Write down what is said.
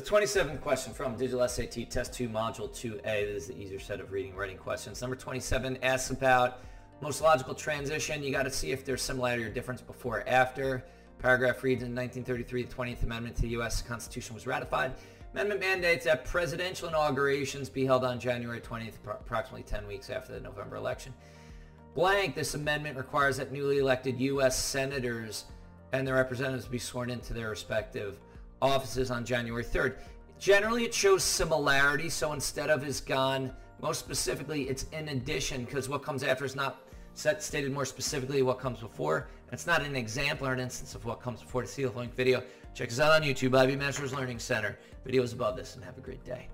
the 27th question from Digital SAT Test 2, Module 2A. This is the easier set of reading and writing questions. Number 27 asks about most logical transition. You got to see if there's similarity or difference before or after. Paragraph reads, in 1933, the 20th Amendment to the U.S. Constitution was ratified. Amendment mandates that presidential inaugurations be held on January 20th, approximately 10 weeks after the November election. Blank, this amendment requires that newly elected U.S. senators and their representatives be sworn into their respective offices on January 3rd. Generally, it shows similarity, so instead of is gone, most specifically, it's in addition, because what comes after is not stated more specifically what comes before. It's not an example or an instance of what comes before. To see the link video, check us out on YouTube, Ivy Masters Learning Center. Videos above this, and have a great day.